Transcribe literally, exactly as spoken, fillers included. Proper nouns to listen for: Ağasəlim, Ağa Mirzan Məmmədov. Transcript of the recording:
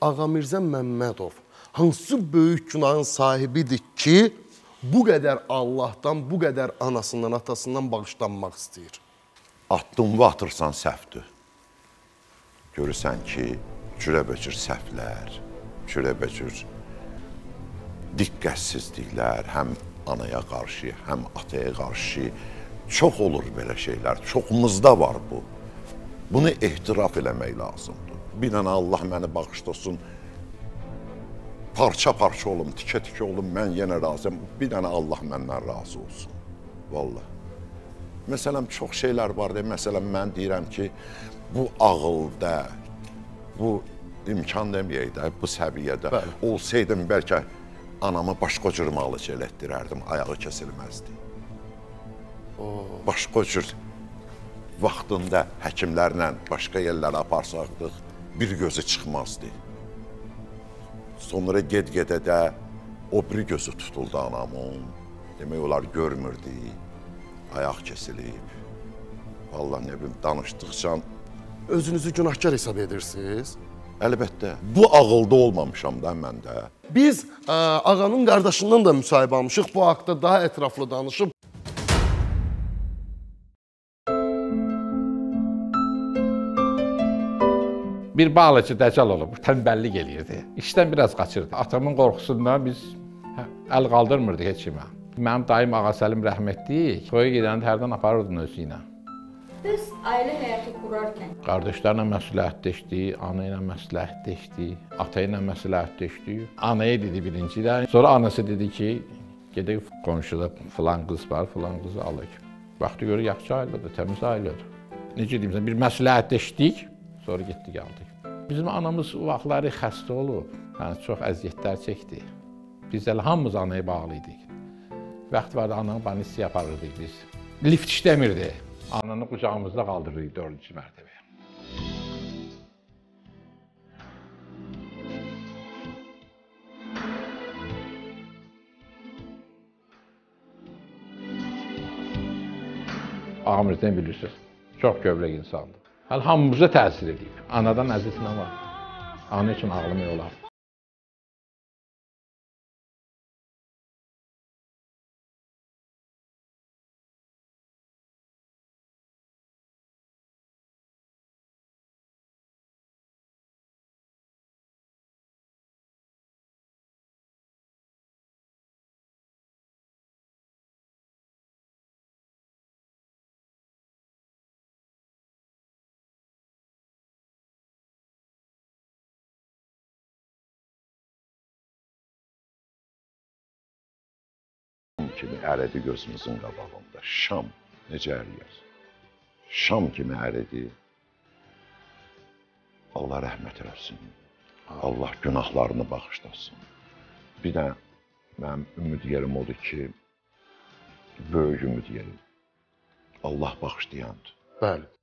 Ağa Mirzan Məmmədov hansı böyük günahın sahibidir ki, bu qədər Allahdan, bu qədər anasından, atasından bağışlanmaq istəyir? Addımı atırsan səhvdür. Görürsən ki, cürəbəcür səhvlər, cürəbəcür diqqətsizliklər həm anaya qarşı, həm ataya qarşı çox olur belə şeylər. Çoxumuzda var bu. Bunu ehtiraf eləmək lazımdır. Bir dənə Allah məni bağışlasın, parça-parça olum, tikə-tikə olum, mən yenə razıyam. Bir dənə Allah məndən razı olsun. Vallahi. Məsələn, çox şeylər var deyə, məsələn, mən deyirəm ki, bu ağılda, bu imkan deməyək də, bu səviyyədə olsaydım, bəlkə anamı başqa cür müalicə elətdirərdim, ayağı kəsilməzdi. Başqa cür vaxtında həkimlərlə başqa yerlərə aparsaqdıq, bir gözü çıxmazdı. Sonra ged-gedə də o bir gözü tutuldu anamın, demək olar görmürdü, ayaq kəsilib. Vallahi nə bilim, danışdıqca... Özünüzü günahkar hesab edirsiniz? Əlbəttə. Bu ağılda olmamışam da mən də. Biz ağanın qardaşından da müsahibə almışıq, bu haqda daha ətraflı danışıb. Bir bağlıcı dəcəl olub, tənbəllik eləyirdi. İşdən biraz qaçırdı. Atamın qorxusundan biz əl qaldırmırdı heç kimə. Mənim dayım Ağasəlim rəhmətliyi, toya gedəndə hərdən aparırdın özü ilə. Biz ailə həyatı qurarkən? Qardaşlarla məsləhətləşdik, ana ilə məsləhətləşdik, ata ilə məsləhətləşdik. Anaya dedi birinci ilə. Sonra anası dedi ki, gedək qonşuda filan qız var, filan qızı alıq. Vaxtı görə yaxşı ailədir, təmiz ailədir. Necə deyim sən, bir məsləhətləşdik, sonra getdik aldık. Bizim anamız o vaxtları xəstə olub, yəni çox əziyyətlər çəkdi. Biz elə hamımız anaya bağlıydik. Vaxt vardı, ananı banisi yaparırdık biz. Lift işləmirdi, ananı qucağımızda qaldırırıq dördüncü mərtəbəyə. Ağa Mirzan bilirsiniz, çox gövrək insandır. Hələ hamımıza təsir edib. Anadan əziz nə var? Ana üçün ağlamaq olar. Kimi ərədi gözümüzün qabağında, Şam necə əriyər? Şam kimi ərədi. Allah rəhmət eləsin, Allah günahlarını bağışlasın. Bir də mənim ümid yerim odur ki, böyük ümid yerim, Allah bağışlayandır. Bəli.